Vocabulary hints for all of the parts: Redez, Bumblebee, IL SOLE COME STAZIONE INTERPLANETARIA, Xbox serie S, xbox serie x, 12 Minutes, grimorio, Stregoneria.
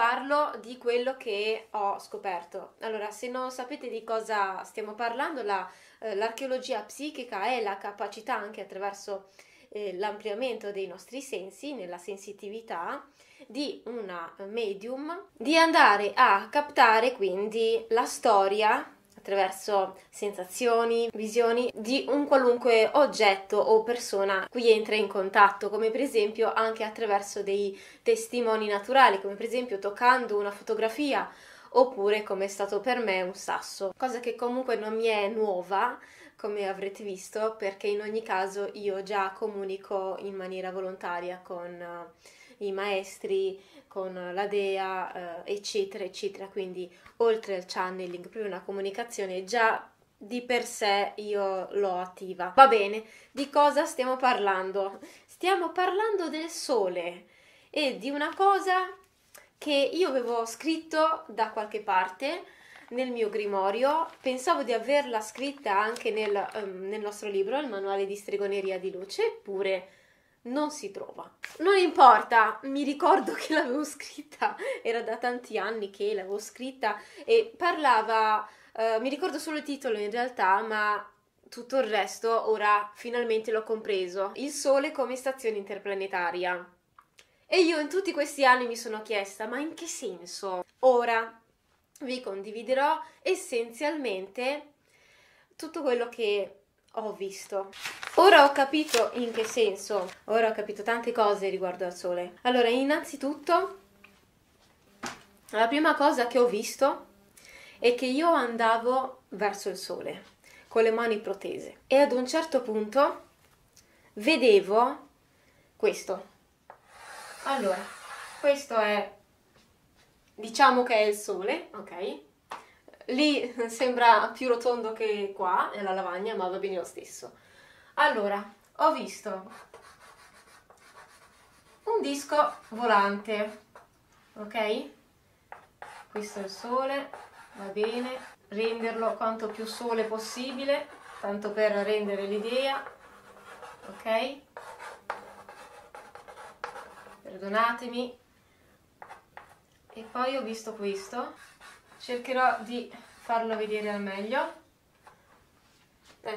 parlo di quello che ho scoperto. Allora, se non sapete di cosa stiamo parlando, l'archeologia psichica è la capacità, anche attraverso l'ampliamento dei nostri sensi, nella sensitività di una medium, di andare a captare quindi la storia attraverso sensazioni, visioni di un qualunque oggetto o persona cui entra in contatto, come per esempio anche attraverso dei testimoni naturali, come per esempio toccando una fotografia, oppure, come è stato per me, un sasso, cosa che comunque non mi è nuova, come avrete visto, perché in ogni caso io già comunico in maniera volontaria con i maestri, con la dea, eccetera eccetera. Quindi, oltre al channeling, proprio una comunicazione già di per sé io l'ho attiva. Va bene, di cosa stiamo parlando? Stiamo parlando del sole e di una cosa che io avevo scritto da qualche parte nel mio grimorio, pensavo di averla scritta anche nel nostro libro, il manuale di stregoneria di luce, eppure non si trova. Non importa, mi ricordo che l'avevo scritta, era da tanti anni che l'avevo scritta e parlava, mi ricordo solo il titolo in realtà, ma tutto il resto ora finalmente l'ho compreso. Il sole come stazione interplanetaria. E io in tutti questi anni mi sono chiesta, ma in che senso? Ora vi condividerò essenzialmente tutto quello che ho visto. Ora ho capito in che senso, ora ho capito tante cose riguardo al sole. Allora, innanzitutto, la prima cosa che ho visto è che io andavo verso il sole, con le mani protese. E ad un certo punto vedevo questo. Allora, questo è, diciamo che è il sole, ok? Lì sembra più rotondo che qua, è la lavagna, ma va bene lo stesso. Allora, ho visto un disco volante, ok? Questo è il sole, va bene, renderlo quanto più sole possibile, tanto per rendere l'idea, ok? Perdonatemi. E poi ho visto questo, cercherò di farlo vedere al meglio,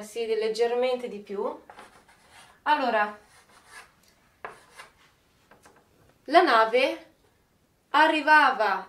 si vede leggermente di più. Allora, la nave arrivava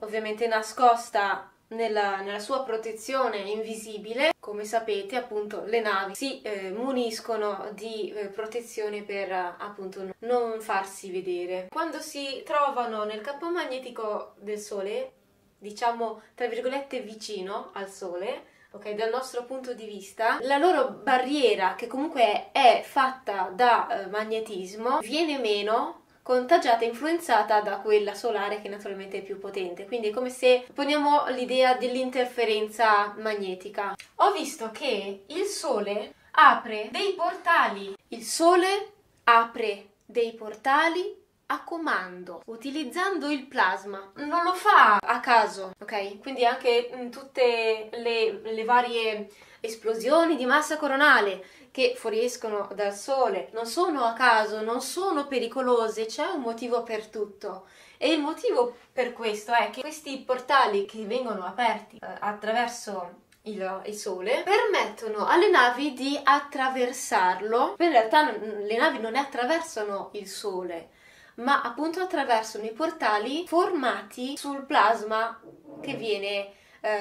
ovviamente nascosta nella sua protezione invisibile. Come sapete, appunto, le navi si muniscono di protezione per appunto non farsi vedere. Quando si trovano nel campo magnetico del sole, diciamo tra virgolette vicino al sole, ok, dal nostro punto di vista, la loro barriera, che comunque è fatta da magnetismo, viene meno contagiata e influenzata da quella solare, che naturalmente è più potente. Quindi è come se poniamo l'idea dell'interferenza magnetica. Ho visto che il sole apre dei portali. Il sole apre dei portali a comando, utilizzando il plasma. Non lo fa a caso, ok? Quindi anche tutte le varie esplosioni di massa coronale che fuoriescono dal sole non sono a caso, non sono pericolose, c'è un motivo per tutto. E il motivo per questo è che questi portali che vengono aperti attraverso il sole permettono alle navi di attraversarlo. In realtà le navi non ne attraversano il sole, ma appunto attraversano i portali formati sul plasma che viene,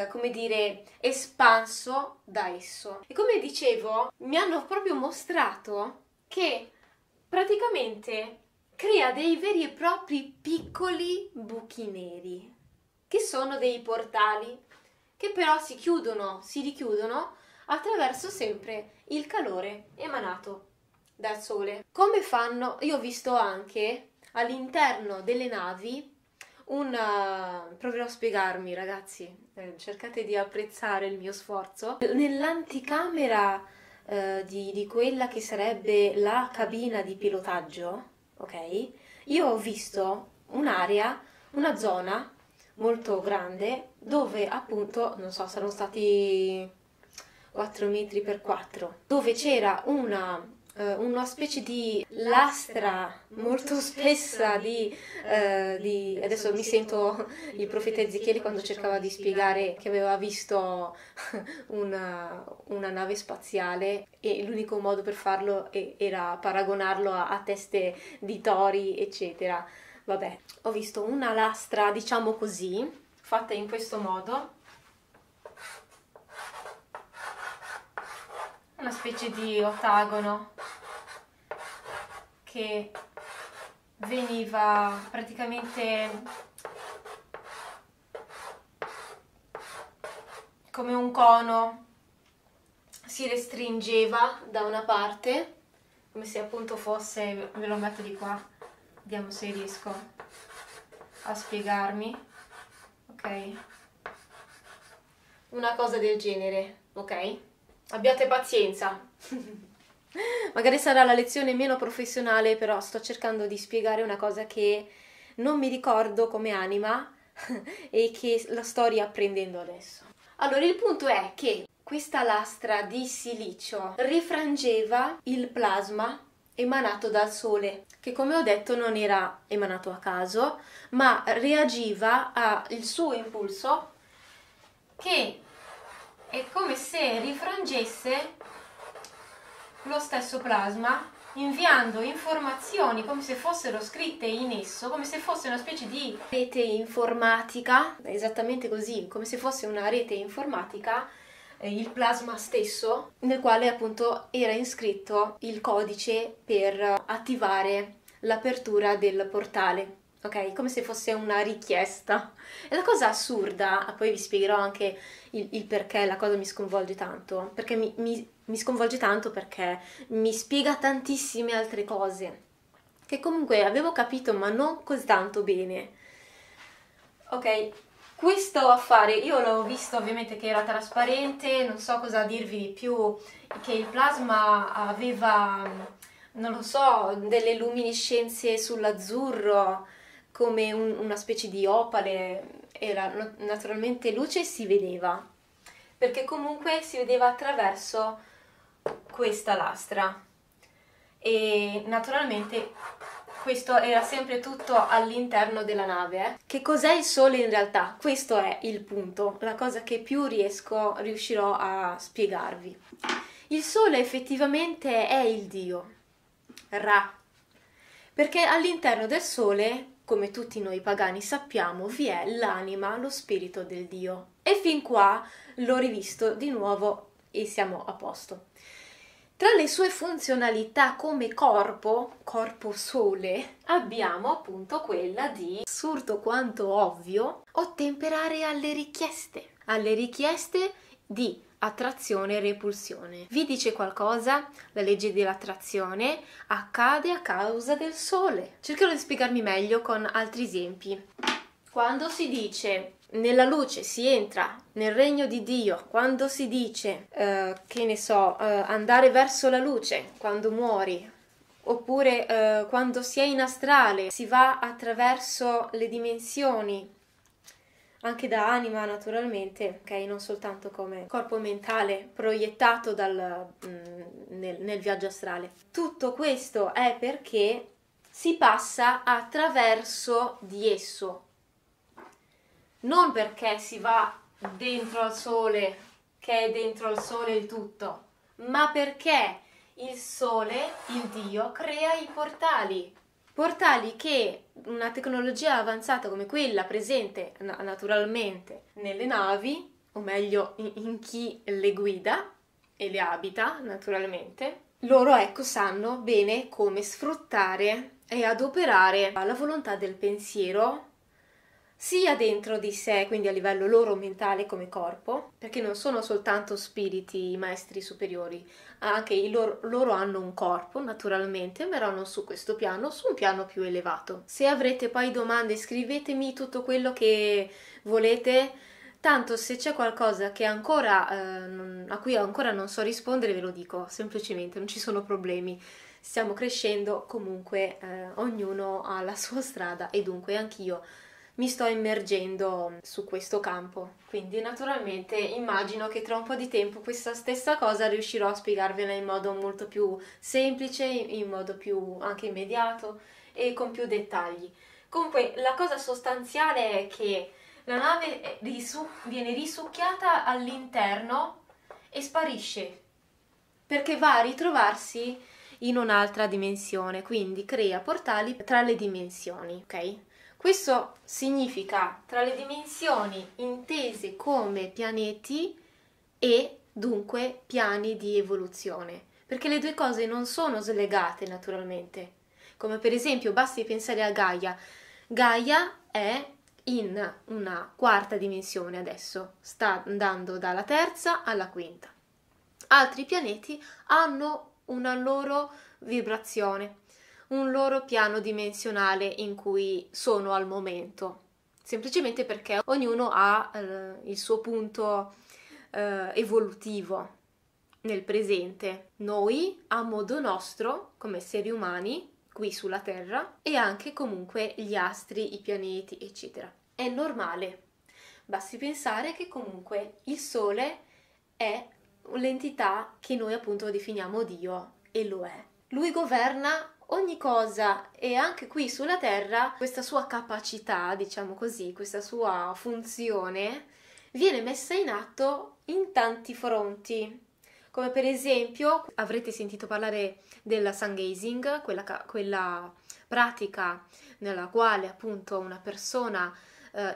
come dire, espanso da esso. E come dicevo, mi hanno proprio mostrato che praticamente crea dei veri e propri piccoli buchi neri, che sono dei portali, che però si chiudono, si richiudono attraverso sempre il calore emanato dal sole. Come fanno? Io ho visto anche all'interno delle navi proverò a spiegarmi, ragazzi, cercate di apprezzare il mio sforzo. Nell'anticamera di quella che sarebbe la cabina di pilotaggio, ok, io ho visto un'area, una zona molto grande dove appunto, non so, saranno stati 4 metri per 4, dove c'era una una specie di lastra molto spessa di... Adesso mi sento il profeta Ezechiele quando cercava di spiegare che aveva visto una nave spaziale e l'unico modo per farlo era paragonarlo a teste di tori, eccetera. Vabbè, ho visto una lastra, diciamo così, fatta in questo modo, una specie di ottagono che veniva praticamente come un cono, si restringeva da una parte, come se appunto fosse, ve lo metto di qua, vediamo se riesco a spiegarmi, ok? Una cosa del genere, ok? Abbiate pazienza. Magari sarà la lezione meno professionale, però sto cercando di spiegare una cosa che non mi ricordo come anima e che la sto riapprendendo adesso. Allora, il punto è che questa lastra di silicio rifrangeva il plasma emanato dal Sole, che come ho detto non era emanato a caso, ma reagiva al suo impulso, che è come se rifrangesse lo stesso plasma, inviando informazioni come se fossero scritte in esso, come se fosse una specie di rete informatica, esattamente così, come se fosse una rete informatica, il plasma stesso, nel quale appunto era iscritto il codice per attivare l'apertura del portale. Ok, come se fosse una richiesta. E la cosa assurda, poi vi spiegherò anche il perché la cosa mi sconvolge tanto, perché mi sconvolge tanto, perché mi spiega tantissime altre cose, che comunque avevo capito ma non così tanto bene. Ok, questo affare, io l'ho visto ovviamente che era trasparente, non so cosa dirvi di più, che il plasma aveva, non lo so, delle luminescenze sull'azzurro, come una specie di opale, era naturalmente luce e si vedeva, perché comunque si vedeva attraverso questa lastra e naturalmente questo era sempre tutto all'interno della nave. Che cos'è il Sole in realtà? Questo è il punto, la cosa che più riuscirò a spiegarvi. Il Sole effettivamente è il Dio, Ra, perché all'interno del Sole, come tutti noi pagani sappiamo, vi è l'anima, lo spirito del Dio. E fin qua l'ho rivisto di nuovo e siamo a posto. Tra le sue funzionalità come corpo, corpo Sole, abbiamo appunto quella di, assurdo quanto ovvio, ottemperare alle richieste di attrazione e repulsione. Vi dice qualcosa? La legge dell'attrazione accade a causa del Sole. Cercherò di spiegarmi meglio con altri esempi. Quando si dice nella luce si entra nel regno di Dio, quando si dice che ne so, andare verso la luce quando muori, oppure quando si è in astrale si va attraverso le dimensioni, anche da anima naturalmente, ok? Non soltanto come corpo mentale proiettato nel viaggio astrale. Tutto questo è perché si passa attraverso di esso, non perché si va dentro al Sole, che è dentro al Sole il tutto, ma perché il Sole, il Dio, crea i portali. Portali che una tecnologia avanzata come quella presente naturalmente nelle navi, o meglio in chi le guida e le abita naturalmente, loro ecco sanno bene come sfruttare e adoperare la volontà del pensiero sia dentro di sé, quindi a livello loro mentale come corpo, perché non sono soltanto spiriti, maestri superiori, anche loro hanno un corpo naturalmente, però non su questo piano, su un piano più elevato. Se avrete poi domande scrivetemi tutto quello che volete, tanto se c'è qualcosa che ancora, a cui ancora non so rispondere ve lo dico, semplicemente non ci sono problemi. Stiamo crescendo, comunque ognuno ha la sua strada e dunque anch'io mi sto immergendo su questo campo. Quindi naturalmente immagino che tra un po' di tempo questa stessa cosa riuscirò a spiegarvela in modo molto più semplice, in modo più anche immediato e con più dettagli. Comunque la cosa sostanziale è che la nave viene risucchiata all'interno e sparisce, perché va a ritrovarsi in un'altra dimensione, quindi crea portali tra le dimensioni, ok? Questo significa tra le dimensioni intese come pianeti e dunque piani di evoluzione, perché le due cose non sono slegate naturalmente. Come per esempio basti pensare a Gaia. Gaia è in una quarta dimensione adesso, sta andando dalla terza alla quinta. Altri pianeti hanno una loro vibrazione, un loro piano dimensionale in cui sono al momento, semplicemente perché ognuno ha il suo punto evolutivo nel presente. Noi, a modo nostro, come esseri umani, qui sulla Terra, e anche comunque gli astri, i pianeti, eccetera. È normale. Basti pensare che comunque il Sole è l'entità che noi appunto definiamo Dio, e lo è. Lui governa ogni cosa, e anche qui sulla Terra questa sua capacità, diciamo così, questa sua funzione viene messa in atto in tanti fronti, come per esempio avrete sentito parlare della sun gazing, quella pratica nella quale appunto una persona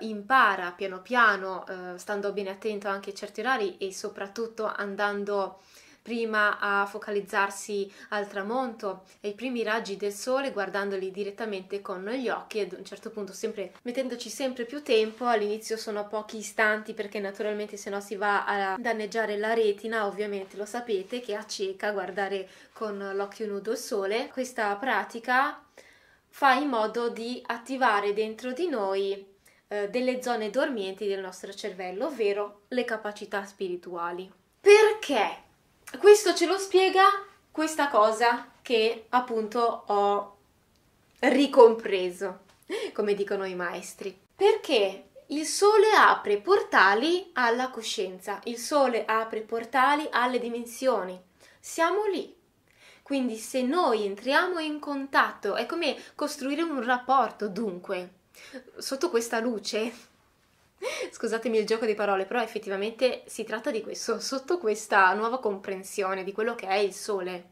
impara piano piano, stando bene attento anche a certi orari e soprattutto andando prima a focalizzarsi al tramonto e i primi raggi del sole, guardandoli direttamente con gli occhi, ad un certo punto sempre mettendoci sempre più tempo. All'inizio sono pochi istanti, perché naturalmente sennò si va a danneggiare la retina, ovviamente lo sapete che acceca guardare con l'occhio nudo il sole. Questa pratica fa in modo di attivare dentro di noi delle zone dormienti del nostro cervello, ovvero le capacità spirituali. Perché? Questo ce lo spiega questa cosa che appunto ho ricompreso, come dicono i maestri. Perché il sole apre portali alla coscienza, il sole apre portali alle dimensioni, siamo lì. Quindi se noi entriamo in contatto, è come costruire un rapporto dunque, sotto questa luce. Scusatemi il gioco di parole, però effettivamente si tratta di questo, sotto questa nuova comprensione di quello che è il sole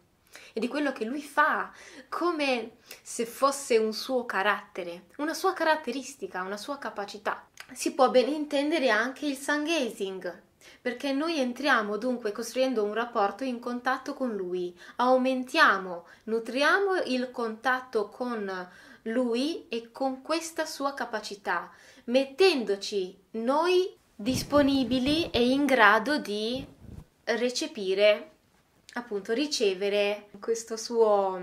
e di quello che lui fa, come se fosse un suo carattere, una sua caratteristica, una sua capacità. Si può ben intendere anche il sun gazing, perché noi entriamo dunque costruendo un rapporto in contatto con lui, aumentiamo, nutriamo il contatto con lui e con questa sua capacità, mettendoci noi disponibili e in grado di recepire, appunto ricevere questo suo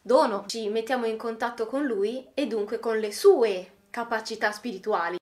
dono. Ci mettiamo in contatto con lui e dunque con le sue capacità spirituali.